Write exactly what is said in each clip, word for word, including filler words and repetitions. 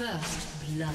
First blood.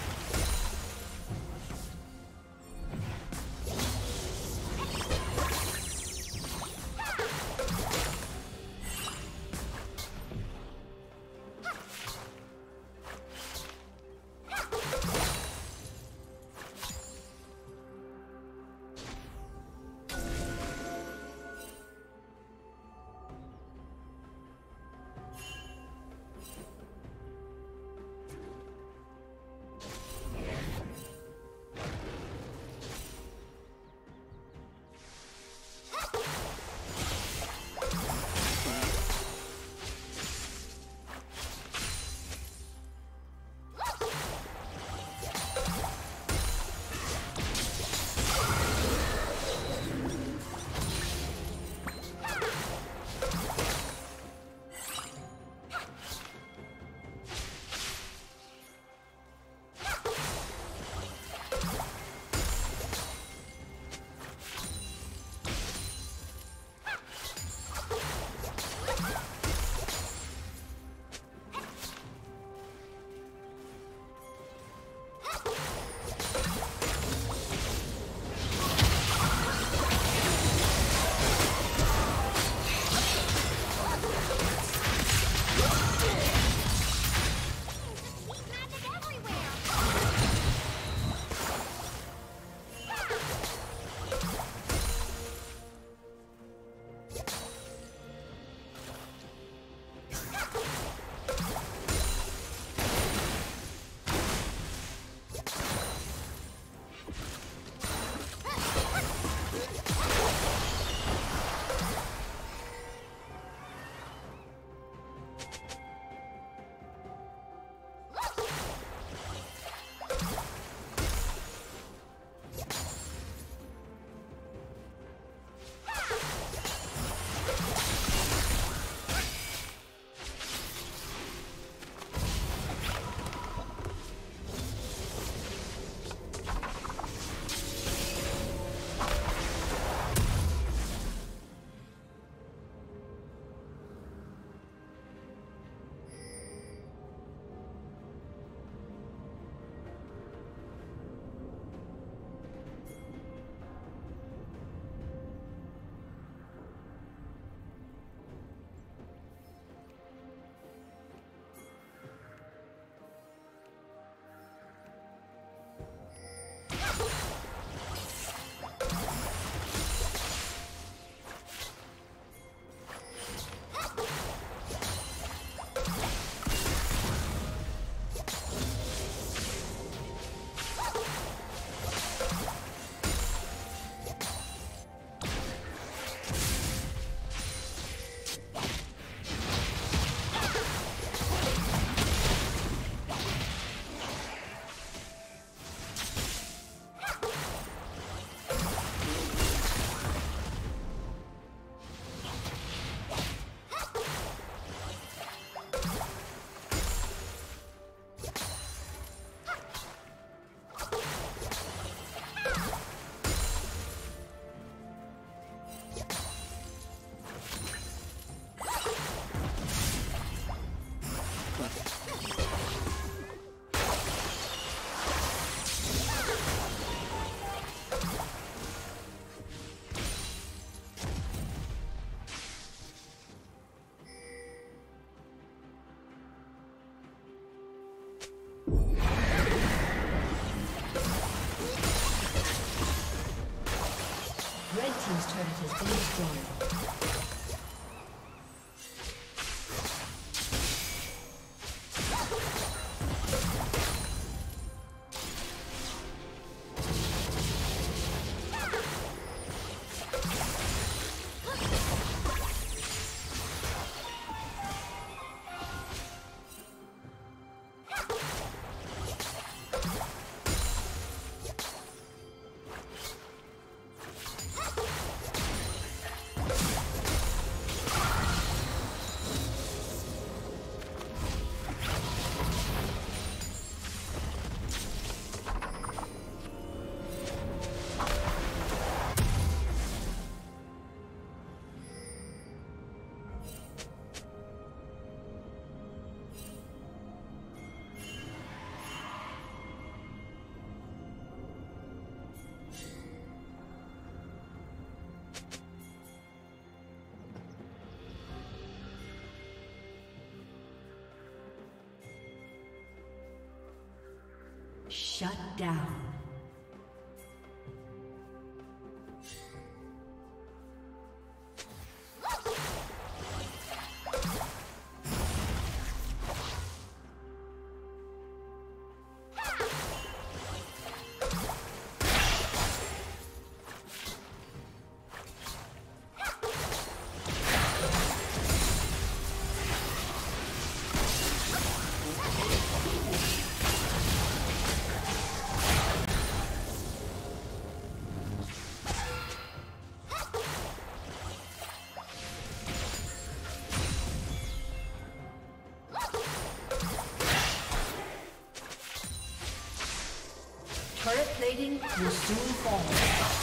team's turret has been destroyed. Shut down. Turret plating will soon fall.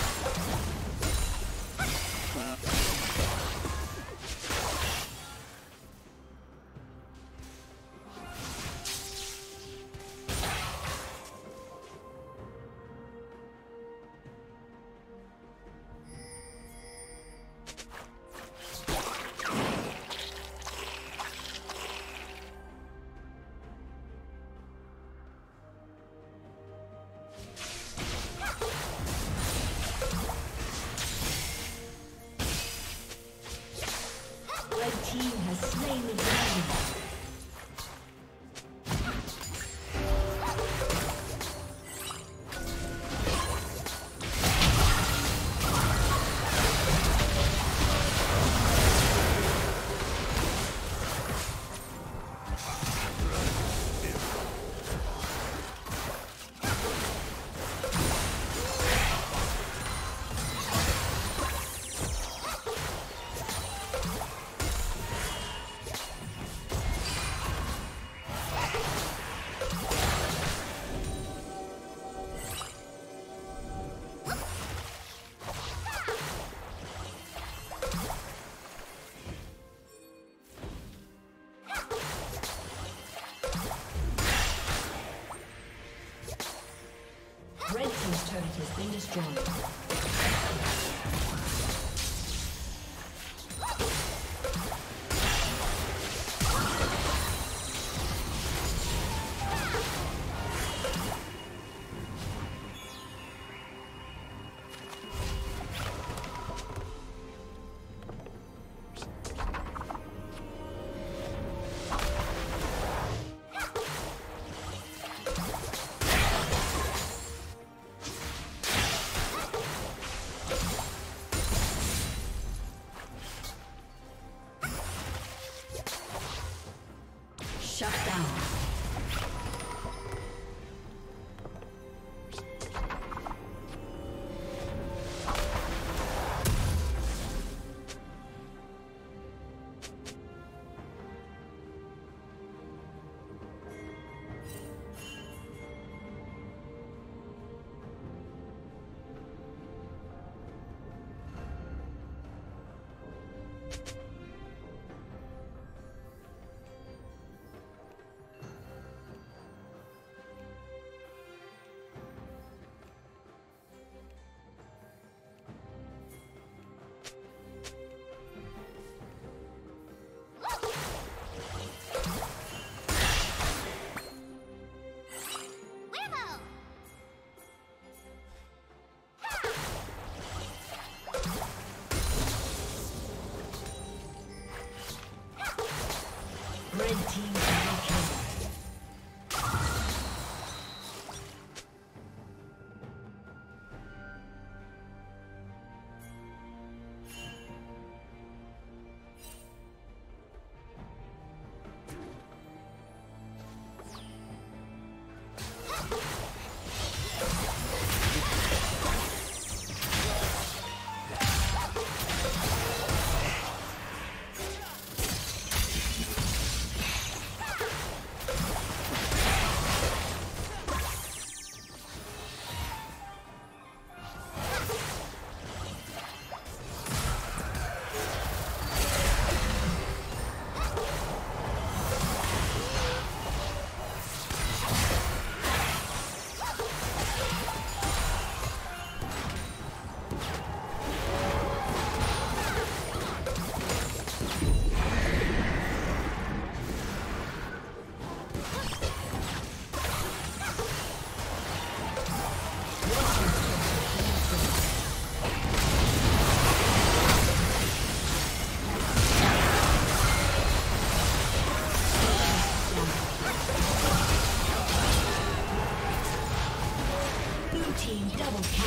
Double kill.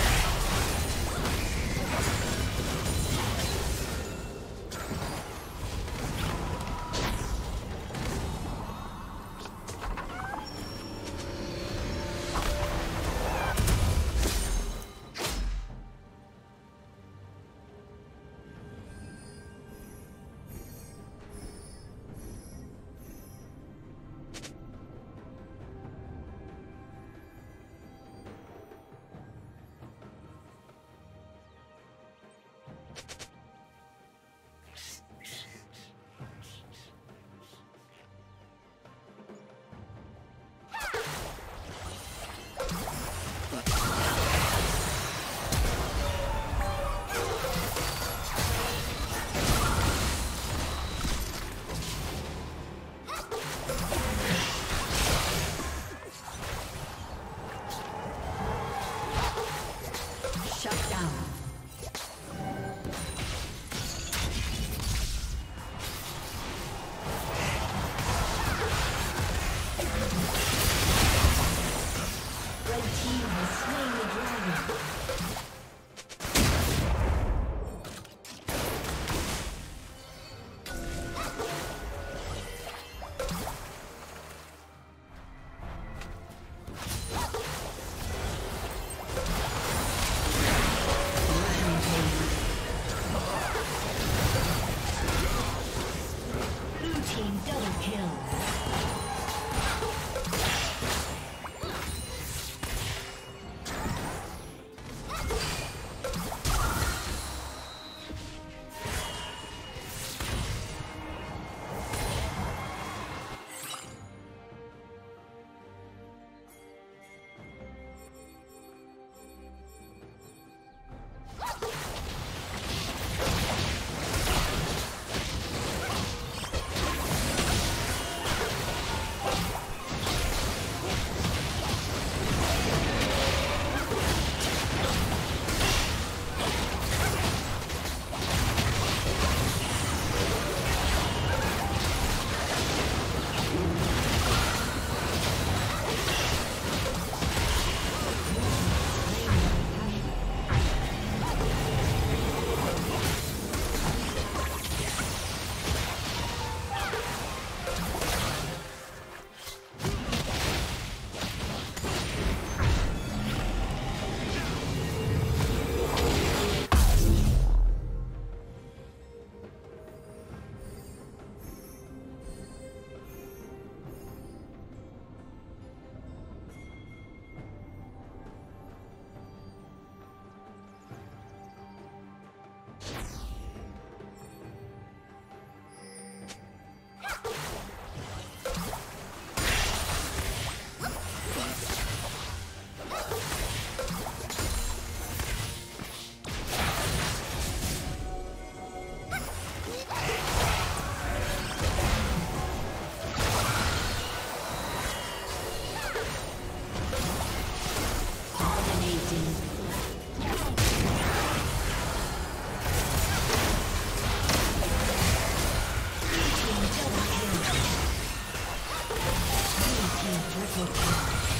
Blue team triple kill.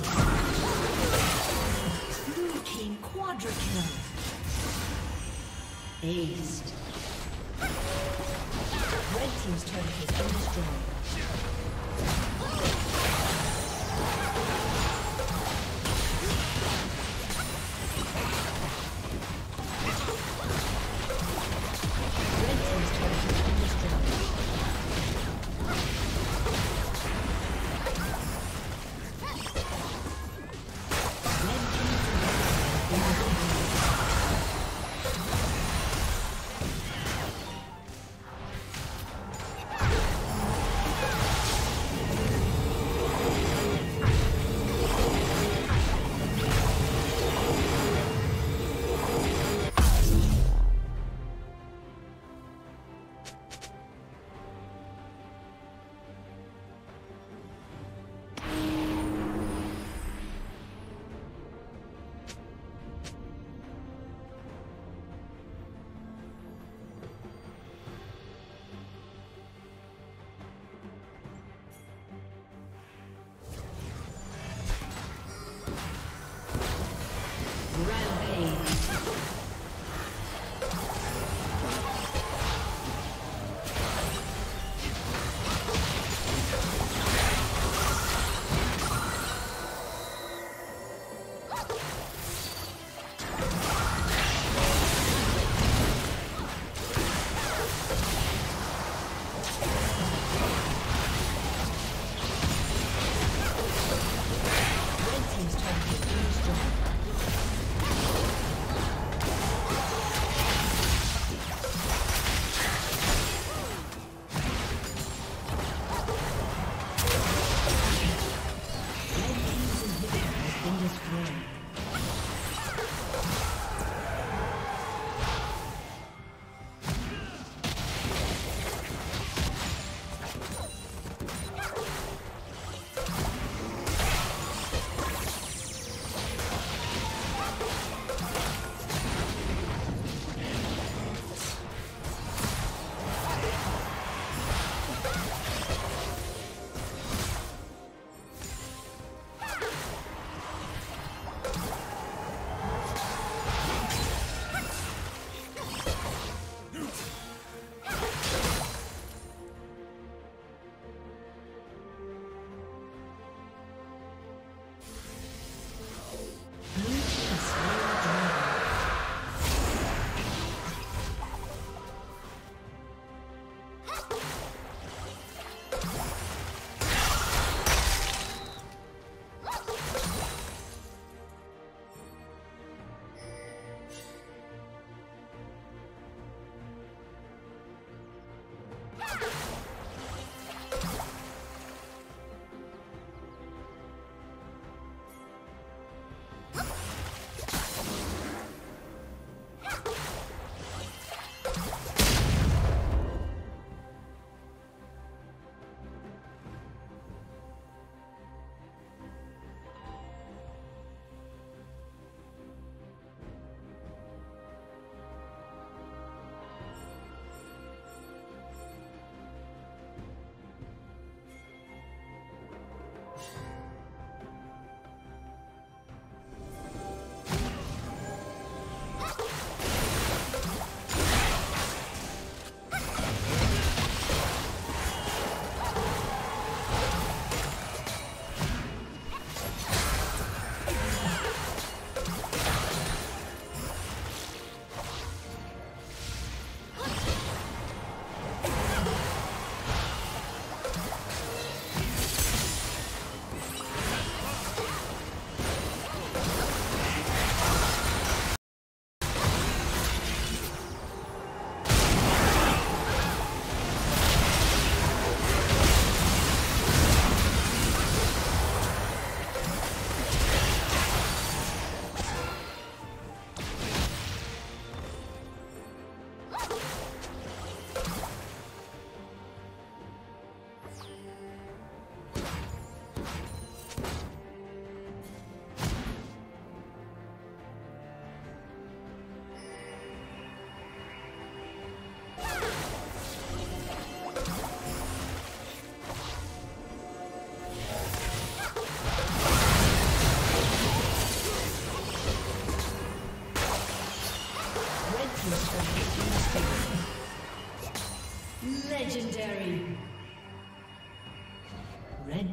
team. Blue team quadra kill. Aced. Red team's turret has been destroyed.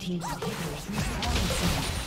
Red team's inhibitor is respawning soon.